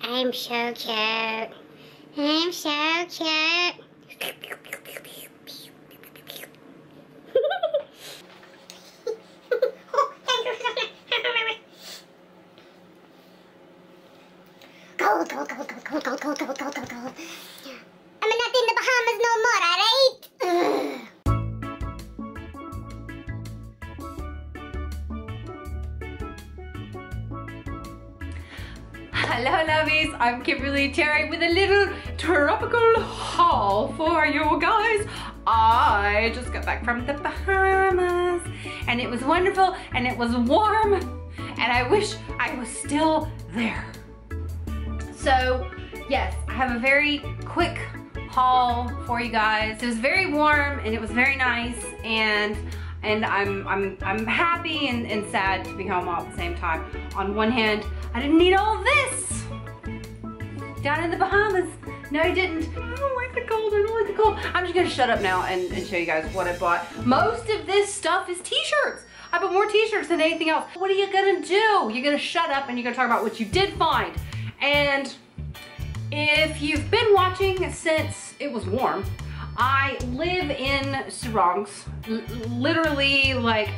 I'm so cute. I'm so cute. Cold, cold, cold, cold, cold, cold, cold, cold, cold, cold, cold. I'm not in the Bahamas no more, alright? Hello lovies, I'm Kimberly Terry with a little tropical haul for you guys. I just got back from the Bahamas and it was wonderful and it was warm and I wish I was still there. So yes, I have a very quick haul for you guys. It was very warm and it was very nice and I'm happy and sad to be home all at the same time. On one hand, I didn't need all this down in the Bahamas. No, I didn't. I don't like the cold, I don't like the cold. I'm just gonna shut up now and show you guys what I bought. Most of this stuff is t-shirts. I bought more t-shirts than anything else. What are you gonna do? You're gonna shut up and you're gonna talk about what you did find. And if you've been watching since it was warm, I live in sarongs, literally, like,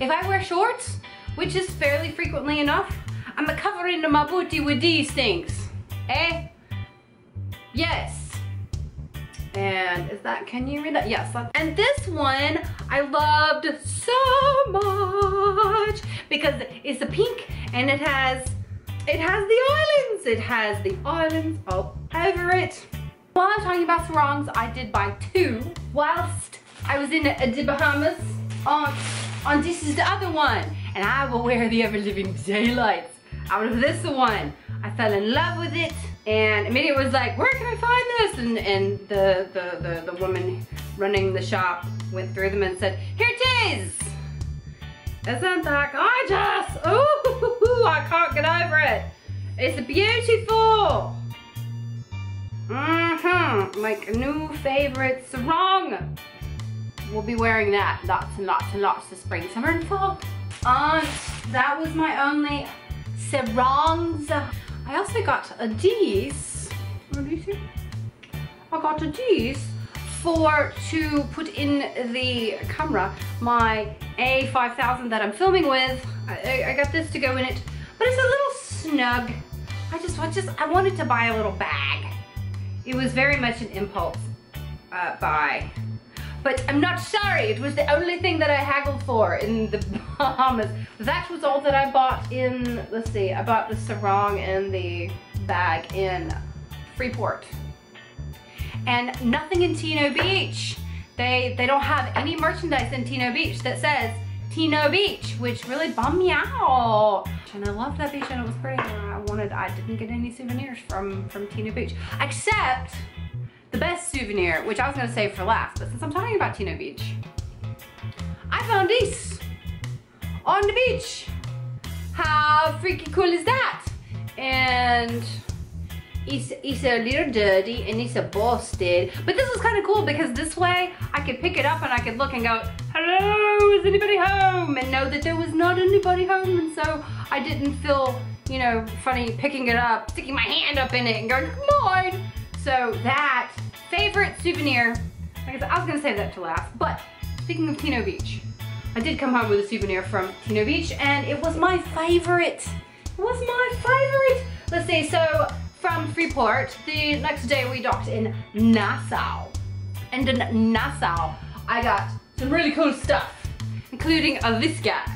if I wear shorts, which is fairly frequently enough, I'm covering my booty with these things, eh? Yes. And is that, can you read that? Yes. And this one I loved so much because it's a pink and it has the islands. It has the islands all over it. While I'm talking about sarongs, I did buy two whilst I was in the Bahamas. On this is the other one, and I will wear the ever living daylights out of this one. I fell in love with it, and immediately was like, where can I find this? And the woman running the shop went through them and said, here it is. Isn't that gorgeous? Ooh, I can't get over it. It's beautiful. Like new favorite sarong. We'll be wearing that lots and lots and lots this spring, summer and fall. That was my only sarongs. I also got a these. What do you see? I got a these to put in the camera, my A5000 that I'm filming with. I got this to go in it, but it's a little snug. I wanted to buy a little bag. It was very much an impulse buy. But I'm not sorry, it was the only thing that I haggled for in the Bahamas. That was all that I bought in, let's see, I bought the sarong and the bag in Freeport. And nothing in Tino Beach. They don't have any merchandise in Tino Beach that says Tino Beach, which really bummed me out. And I loved that beach and it was pretty and I didn't get any souvenirs from Tino Beach, except the best souvenir, which I was gonna save for last, but since I'm talking about Tino Beach, I found these on the beach. How freaky cool is that? And it's a little dirty and it's a busted, but this was kind of cool because this way I could pick it up and I could look and go, hello, is anybody home? And know that there was not anybody home, and so I didn't feel, you know, funny picking it up, sticking my hand up in it and going, come on. So that, favorite souvenir, like I said, I was gonna save that to last, but speaking of Tino Beach, I did come home with a souvenir from Tino Beach and it was my favorite. It was my favorite. Let's see, so from Freeport, the next day we docked in Nassau. And in Nassau, I got some really cool stuff, including this guy.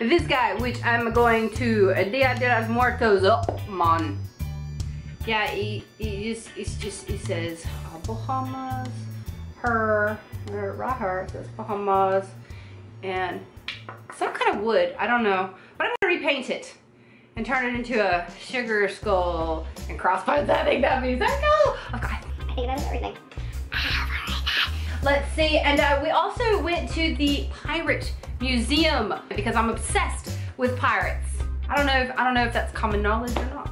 This guy, which I'm going to Dia de los Muertos up, man. Yeah, it says Bahamas, it says Bahamas, and some kind of wood, I don't know. But I'm gonna repaint it and turn it into a sugar skull and crossbones. I think that'd be so cool. Oh God, I think that's everything. Let's see, and we also went to the pirate museum because I'm obsessed with pirates. I don't know if that's common knowledge or not.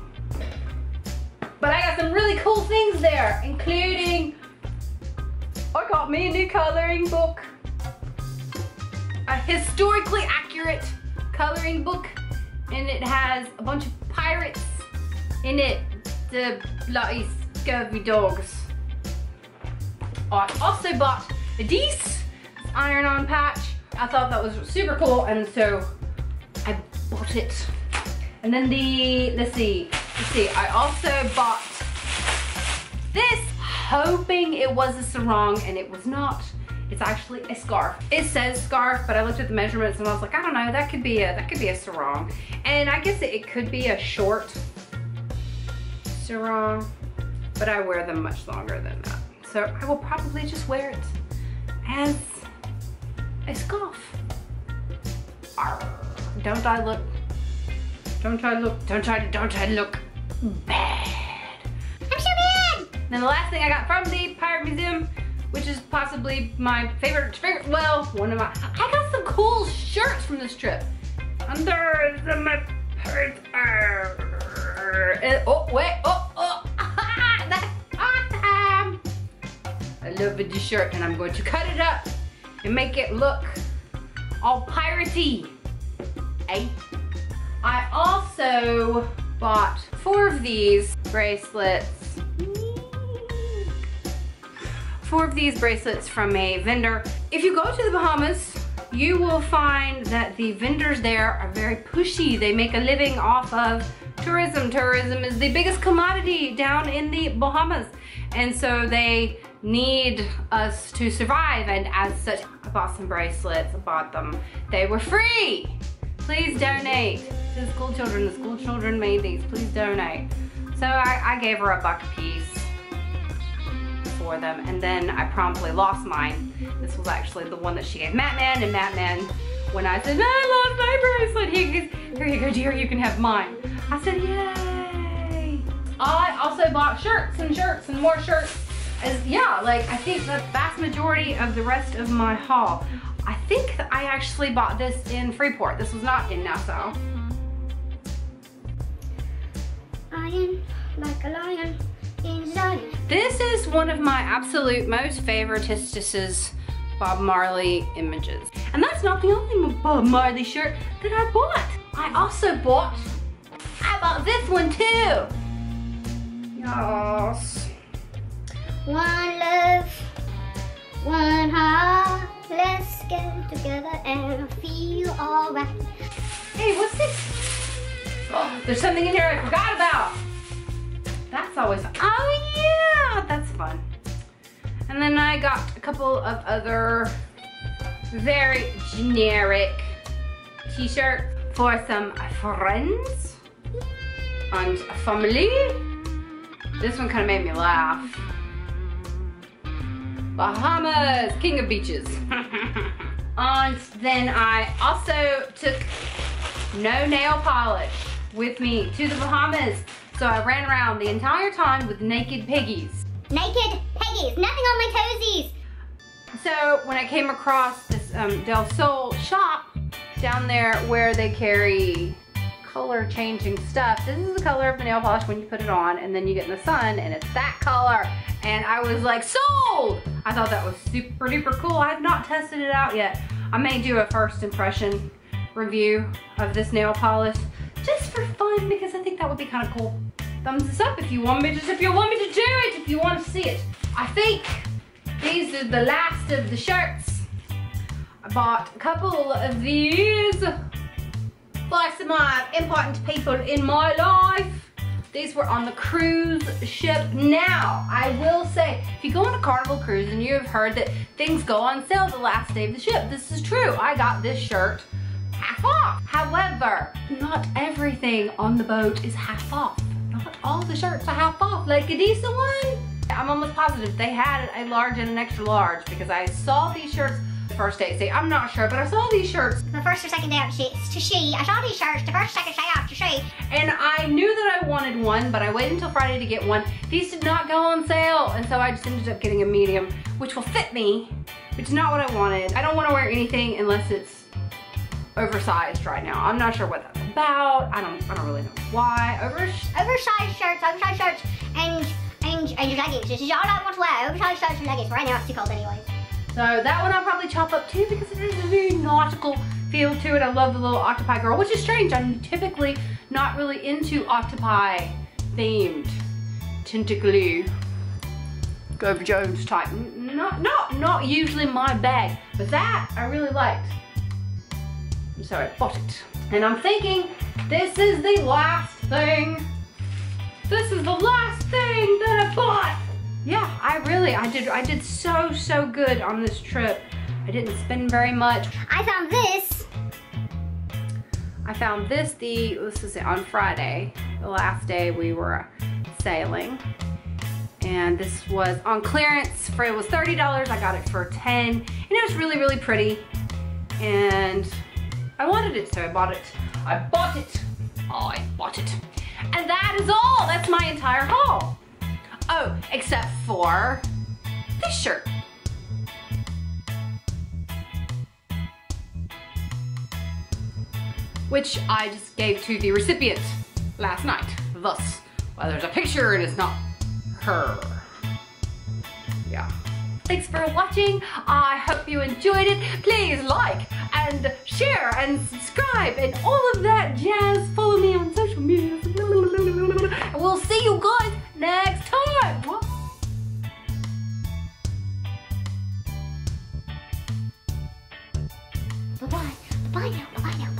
But I got some really cool things there, including I got me a new coloring book. A historically accurate coloring book and it has a bunch of pirates in it. The bloody scurvy dogs. I also bought a Deese iron-on patch. I thought that was super cool, and so I bought it. And then let's see. I also bought this, hoping it was a sarong, and it was not. It's actually a scarf. It says scarf, but I looked at the measurements and I was like, I don't know, that could be a sarong. And I guess it could be a short sarong, but I wear them much longer than that. So I will probably just wear it as a scarf. Arr, don't I look bad? I'm so bad. Then the last thing I got from the Pirate Museum, which is possibly my favorite, well, one of my, I got some cool shirts from this trip. Under my purse. Oh, wait, oh, that's awesome. I love this shirt, and I'm going to cut it up and make it look all piratey, eh? I also bought 4 of these bracelets. 4 of these bracelets from a vendor. If you go to the Bahamas, you will find that the vendors there are very pushy. They make a living off of tourism. Tourism is the biggest commodity down in the Bahamas. And so they need us to survive, and as such, I bought some bracelets. I bought them. They were free. Please donate to the school children. The school children made these. Please donate. So I gave her a buck a piece for them, and then I promptly lost mine. This was actually the one that she gave Matman, and Matman, when I said, I love my bracelet, he goes, here you go dear, you can have mine. I said, yay. I also bought shirts and more shirts. Yeah, like I think the vast majority of the rest of my haul. I think that I actually bought this in Freeport. This was not in Nassau. Lion, like a lion. This is one of my absolute most favorite hostesses Bob Marley images. And that's not the only Bob Marley shirt that I bought. I bought this one too. Yes. One love, one heart. Let's get together and feel alright. Hey, what's this? Oh, there's something in here I forgot about. That's always fun. Oh yeah, that's fun. And then I got a couple of other very generic t-shirts for some friends and family. This one kind of made me laugh. Bahamas, king of beaches. And then I also took no nail polish with me to the Bahamas. So I ran around the entire time with naked piggies. Naked piggies, nothing on my toesies. So when I came across this Del Sol shop down there where they carry color changing stuff. This is the color of the nail polish when you put it on, and then you get in the sun and it's that color. And I was like, sold! I thought that was super duper cool. I have not tested it out yet. I may do a first impression review of this nail polish. Just for fun, because I think that would be kind of cool. Thumbs this up if you want me to, do it, if you want to see it. I think these are the last of the shirts. I bought a couple of these by some important people in my life. These were on the cruise ship. Now, I will say, if you go on a Carnival cruise and you have heard that things go on sale the last day of the ship, this is true. I got this shirt half off. However, not everything on the boat is half off. Not all the shirts are half off, like a decent one. I'm almost positive they had a large and an extra large, because I saw these shirts the first day. See, I'm not sure, but I saw these shirts. The first or second day out to she. I saw these shirts the first or second day out to she. And I knew that I wanted one, but I waited until Friday to get one. These did not go on sale, and so I just ended up getting a medium, which will fit me, which is not what I wanted. I don't want to wear anything unless it's oversized right now. I'm not sure what that's about. I don't really know why. Oversized shirts, and leggings. This is all I want to wear. Oversized shirts and leggings. Right now it's too cold anyway. So that one I'll probably chop up too because it has a very nautical feel to it. I love the little octopi girl, which is strange. I'm typically not really into octopi themed tentacly Gov Jones type. Not usually my bag, but that I really liked. So I bought it. And I'm thinking this is the last thing. This is the last thing that I bought. Yeah, I did so good on this trip. I didn't spend very much. I found this this is on Friday, the last day we were sailing. And this was on clearance for, it was $30. I got it for $10 and it was really, really pretty. And I wanted it, so I bought it. I bought it. And that is all, that's my entire haul. Oh, except for this shirt. Which I just gave to the recipient last night. Thus, well, there's a picture and it's not her. Yeah. Thanks for watching. I hope you enjoyed it. Please like and share and subscribe and all of that jazz. Follow me on social media. And we'll see you guys next time. What? Bye-bye. Bye-bye now. Bye-bye now.